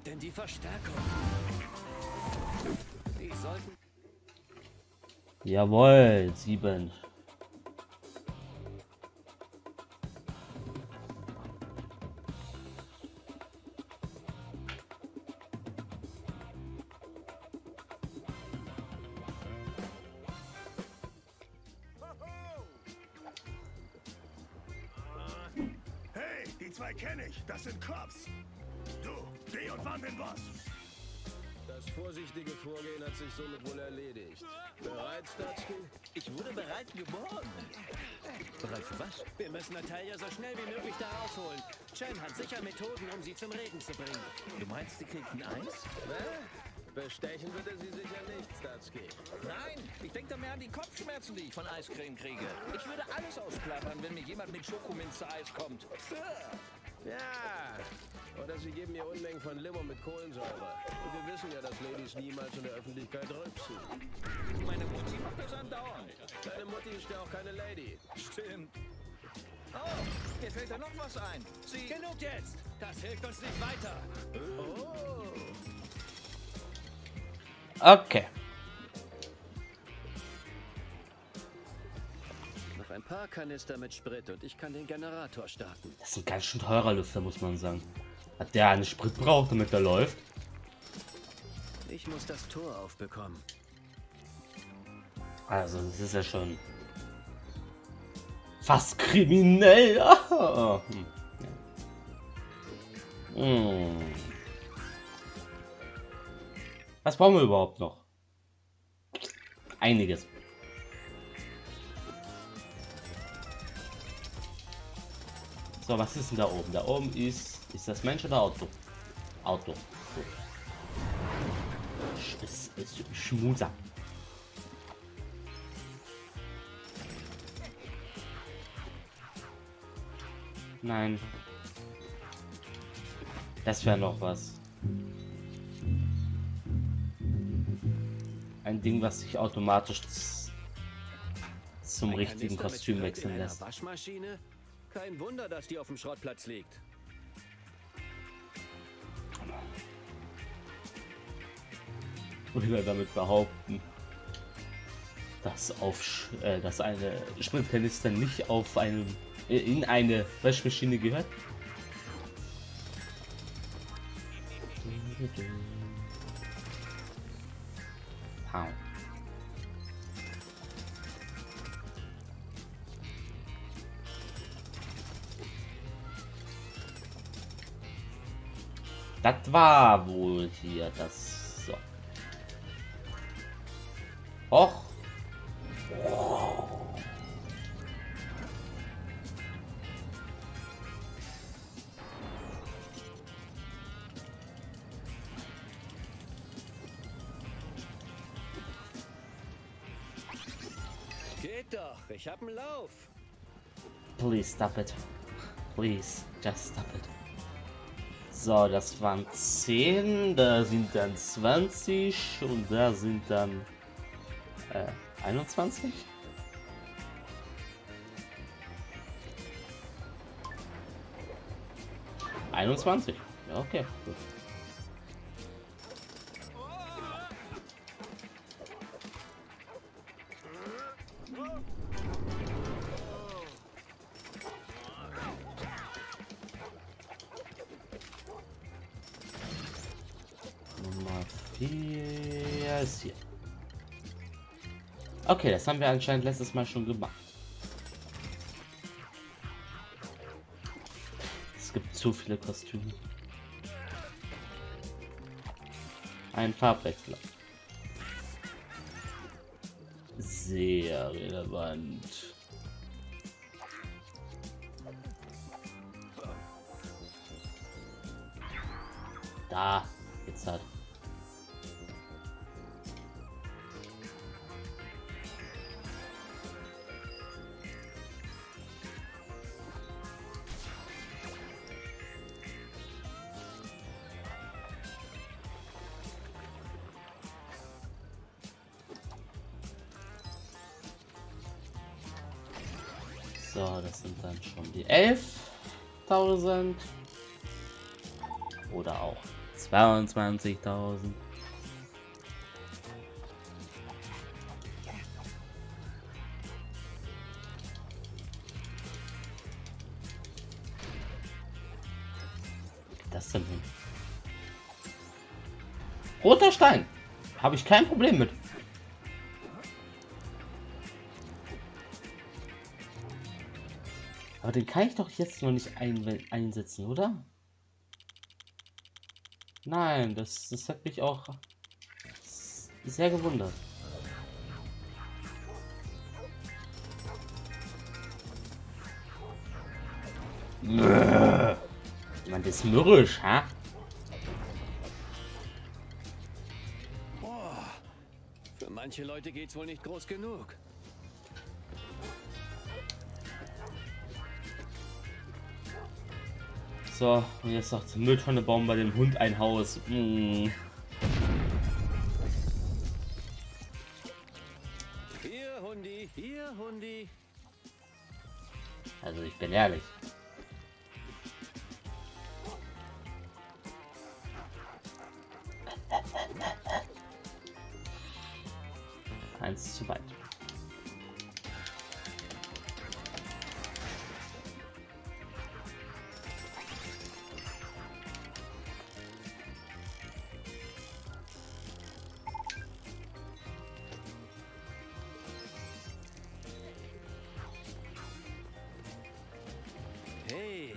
bleibt denn die Verstärkung? Die sollten... Jawohl, 7. Die zwei kenne ich, das sind Cops. Du, geh und warn den Boss. Das vorsichtige Vorgehen hat sich somit wohl erledigt. Bereit, Statsky? Ich wurde bereit geboren. Bereit für was? Wir müssen Natalia so schnell wie möglich da rausholen. Chen hat sicher Methoden, um sie zum Reden zu bringen. Du meinst, sie kriegt ein Eis? Na, bestechen würde sie sicher nicht, Statsky. Nein, ich denke da mehr an die Kopfschmerzen, die ich von Eiscreme kriege. Ich würde alles ausplappern, wenn mir jemand mit Schokominze-Eis kommt. Ja, oder sie geben mir Unmengen von Limo mit Kohlensäure. Und wir wissen ja, dass Ladies niemals in der Öffentlichkeit rülpsen. Meine Mutti macht das andauernd. Deine Mutti ist ja auch keine Lady. Stimmt. Oh, mir fällt da noch was ein. Sie... Genug jetzt! Das hilft uns nicht weiter. Oh. Okay. Ein paar Kanister mit Sprit und ich kann den Generator starten. Das ist ein ganz schön teurer Lüfter, muss man sagen. Hat der einen Sprit braucht, damit er läuft? Ich muss das Tor aufbekommen. Also, das ist ja schon fast kriminell. Oh. Hm. Was brauchen wir überhaupt noch? Einiges. So, was ist denn da oben? Da oben ist das Mensch oder Auto? Auto. So. Ist Schmuser. Nein. Das wäre noch was. Ein Ding, was sich automatisch zum richtigen Kostüm wechseln lässt. Kein Wunder, dass die auf dem Schrottplatz liegt. Will er damit behaupten, dass dass eine Spritkanister nicht auf in eine Waschmaschine gehört? Wow. Das war wohl hier das. So. Och. Geht doch, ich hab einen Lauf. Please stop it. Please, just stop it. So, das waren 10, da sind dann 20 und da sind dann 21. Ja, okay, gut. Hier. Okay, das haben wir anscheinend letztes Mal schon gemacht. Es gibt zu viele Kostüme. Ein Farbwechsel. Sehr relevant. Da, jetzt hat. So, das sind dann schon die 11.000 oder auch 12.000. 22.000. Das denn hin? Roter Stein. Habe ich kein Problem mit. Aber den kann ich doch jetzt noch nicht einsetzen, oder? Nein, das hat mich auch sehr gewundert. Man, das ist mürrisch, ha? Boah, für manche Leute geht's wohl nicht groß genug. So, und jetzt noch zum Mülltonne bauen bei dem Hund ein Haus. Hier, Hundi, hier, Hundi. Also, ich bin ehrlich. Eins zu weit.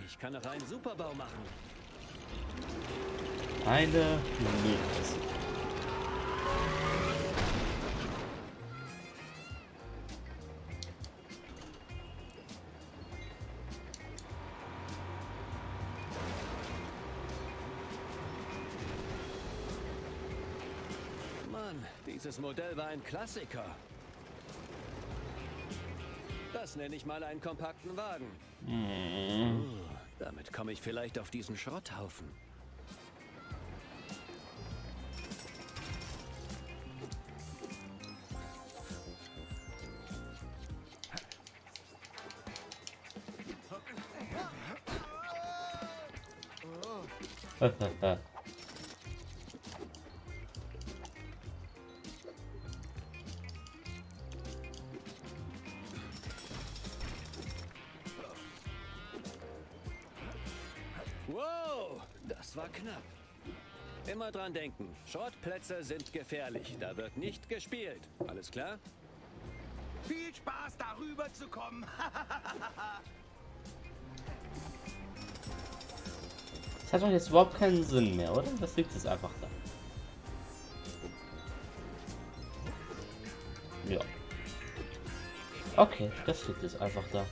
Ich kann noch einen Superbau machen. Eine Minute. Mann, dieses Modell war ein Klassiker. Das nenne ich mal einen kompakten Wagen. Damit komme ich vielleicht auf diesen Schrotthaufen. Wow, das war knapp. Immer dran denken, Schrottplätze sind gefährlich. Da wird nicht gespielt. Alles klar? Viel Spaß, darüber zu kommen. Das hat doch jetzt überhaupt keinen Sinn mehr, oder? Das liegt jetzt einfach da. Ja. Okay, das liegt jetzt einfach da.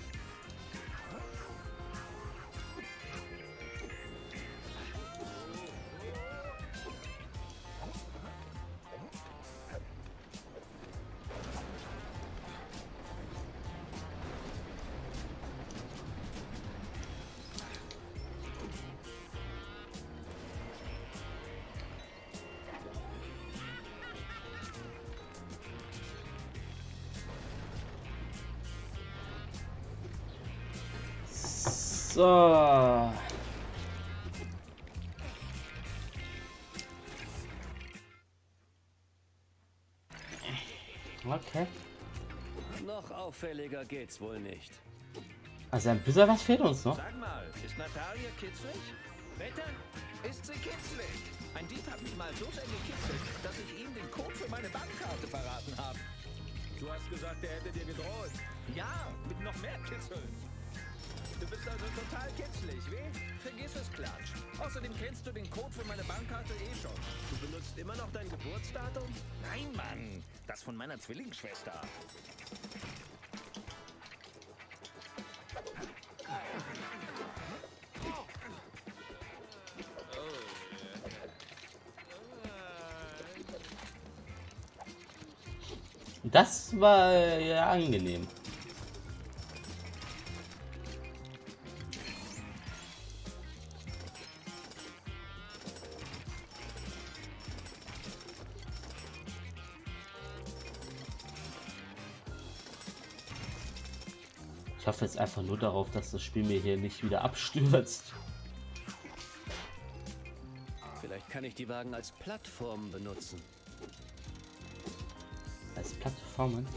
So. Okay. Noch auffälliger geht's wohl nicht. Also ein bisschen was fehlt uns noch. Sag mal, ist Natalia kitzelig? Bitte? Ist sie kitzelig? Ein Dieb hat mich mal so sehr gekitzelt, dass ich ihm den Code für meine Bankkarte verraten habe. Du hast gesagt, er hätte dir gedroht. Ja, mit noch mehr Kitzeln. Du bist also total kitzelig, weh? Vergiss es, Klatsch. Außerdem kennst du den Code für meine Bankkarte eh schon. Du benutzt immer noch dein Geburtsdatum? Nein, Mann. Das von meiner Zwillingsschwester. Das war ja angenehm. Ich hoffe jetzt einfach nur darauf, dass das Spiel mir hier nicht wieder abstürzt. Vielleicht kann ich die Wagen als Plattformen benutzen. Als Plattformen?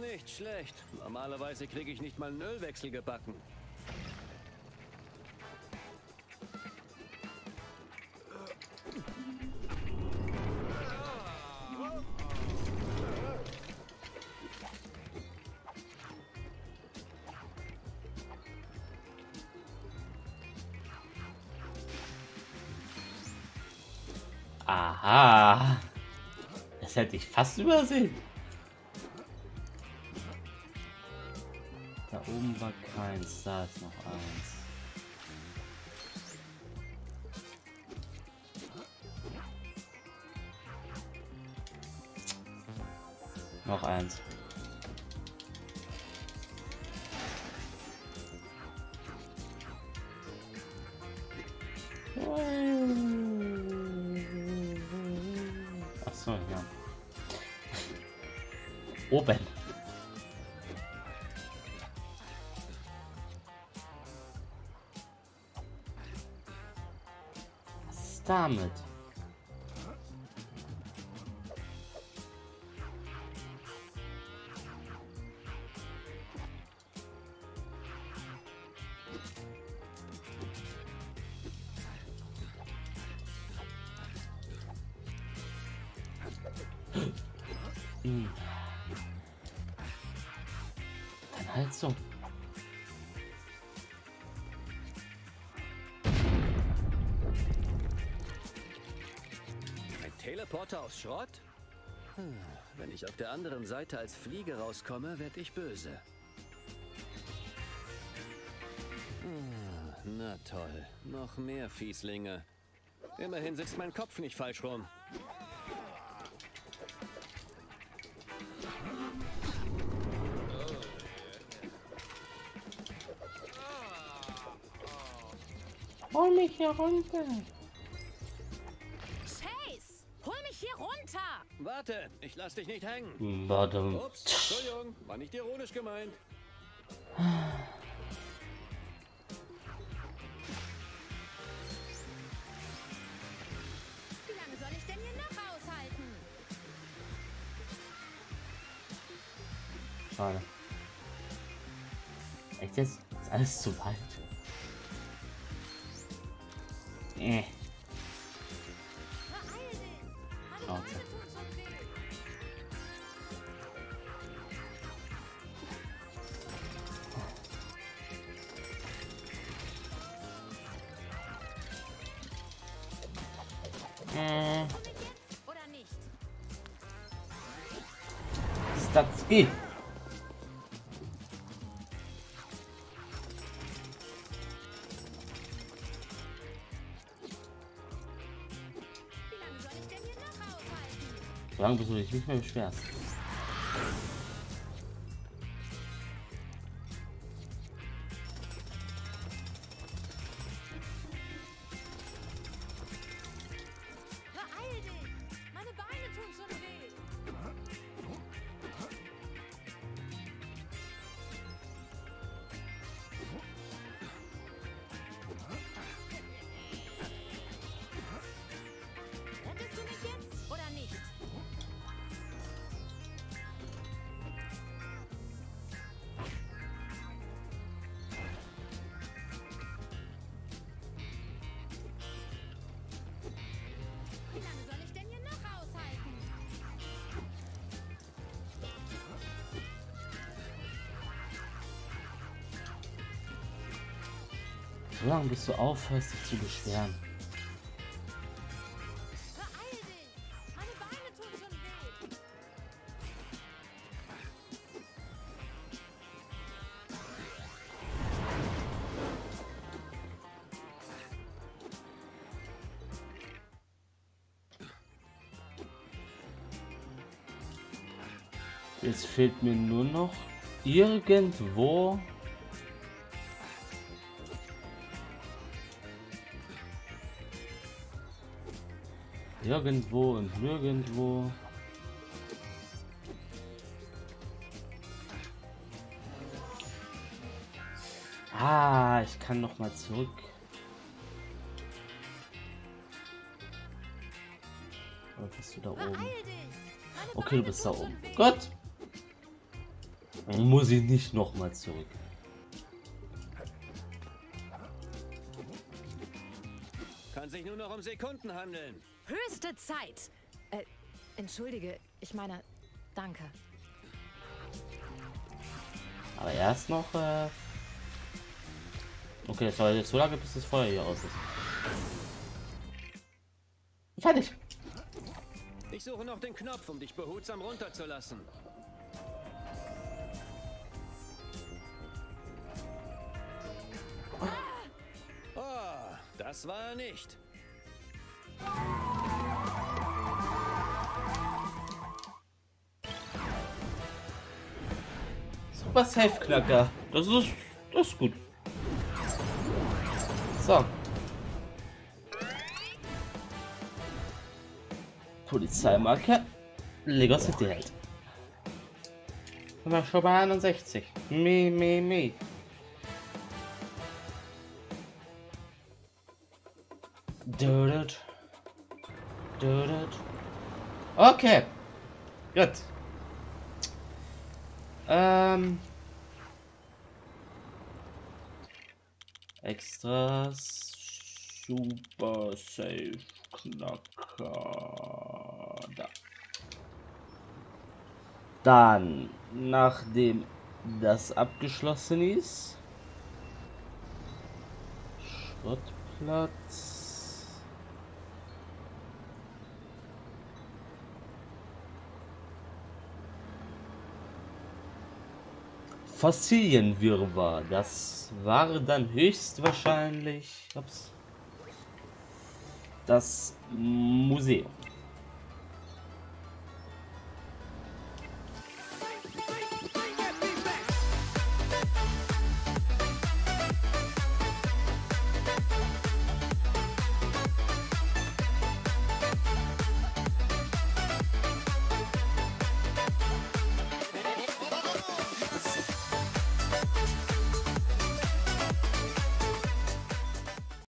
Nicht schlecht. Normalerweise kriege ich nicht mal einen Ölwechsel gebacken. Aha. Das hätte ich fast übersehen. Da oben war keins, da ist noch eins. Noch eins. Achso, ja. Oben. Damit. Hm. Dann halt so. Teleporter aus Schrott? Hm. Wenn ich auf der anderen Seite als Fliege rauskomme, werde ich böse. Hm. Na toll, noch mehr Fieslinge. Immerhin sitzt mein Kopf nicht falsch rum. Hol mich hier runter. Warte, ich lass dich nicht hängen. Warte. Ups, Entschuldigung, war nicht ironisch gemeint. Wie lange soll ich denn hier noch aushalten? Schade. Echt jetzt? Ist alles zu weit. Statsky. Wie lange bist du dich nicht mehr beschwerst? So lange bis du aufhörst, dich zu beschweren. Jetzt fehlt mir nur noch irgendwo und nirgendwo. Ah, ich kann noch mal zurück. Oder bist du da oben? Okay, du bist da oben. Gut. Dann muss ich nicht noch mal zurück. Kann sich nur noch um Sekunden handeln. Höchste Zeit. Entschuldige, ich meine, danke. Aber erst noch. Okay, das war jetzt so lange, bis das Feuer hier aus ist. Fertig. Ich suche noch den Knopf, um dich behutsam runterzulassen. Oh, das war er nicht. Super Safe-Knacker. Das ist gut. So. Polizeimarke. Lego City Held. Sind wir schon bei 61. Me. Dödet. Okay. Gut. Extras, Super Safe Knacker. Da. Dann, nachdem das abgeschlossen ist, Schrottplatz. Fossilienwirrwarr, das war dann höchstwahrscheinlich das Museum.